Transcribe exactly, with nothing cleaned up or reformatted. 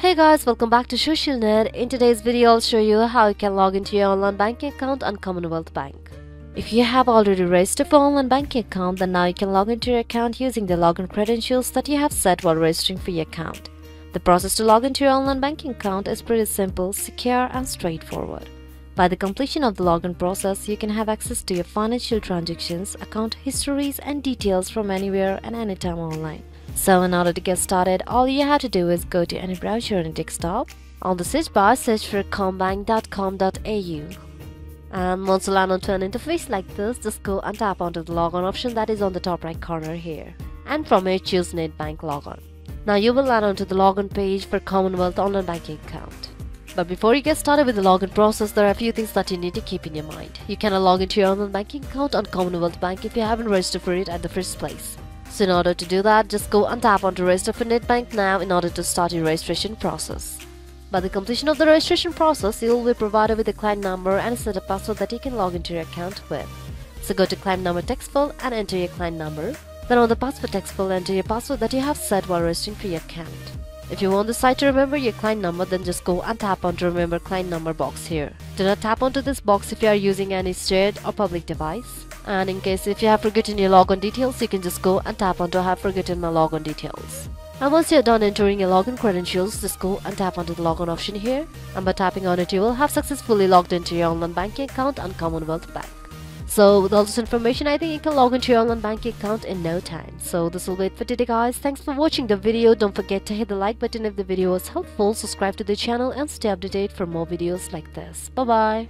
Hey guys, welcome back to ShushilNet. In today's video, I'll show you how you can log into your online banking account on Commonwealth Bank. If you have already registered for online banking account, then now you can log into your account using the login credentials that you have set while registering for your account. The process to log into your online banking account is pretty simple, secure and straightforward. By the completion of the login process, you can have access to your financial transactions, account histories and details from anywhere and anytime online. So in order to get started, all you have to do is go to any browser and desktop. On the search bar, search for commbank dot com dot A U. And once you land onto an interface like this, just go and tap onto the logon option that is on the top right corner here. And from here, choose NetBank logon. Now you will land onto the login page for Commonwealth online banking account. But before you get started with the login process, there are a few things that you need to keep in your mind. You cannot log into your online banking account on Commonwealth Bank if you haven't registered for it at the first place. So in order to do that, just go and tap on to register for NetBank now in order to start your registration process. By the completion of the registration process, you will be provided with a client number and a set of password that you can log into your account with. So go to client number text field and enter your client number. Then on the password text field, enter your password that you have set while registering for your account. If you want the site to remember your client number, then just go and tap on to remember client number box here. Do not tap onto this box if you are using any shared or public device. And in case if you have forgotten your login details, you can just go and tap on to have forgotten my login details. And once you are done entering your login credentials, just go and tap onto the login option here. And by tapping on it, you will have successfully logged into your online banking account on Commonwealth Bank. So with all this information, I think you can log into your online banking account in no time. So this will be it for today guys. Thanks for watching the video. Don't forget to hit the like button if the video was helpful. Subscribe to the channel and stay up to date for more videos like this. Bye bye.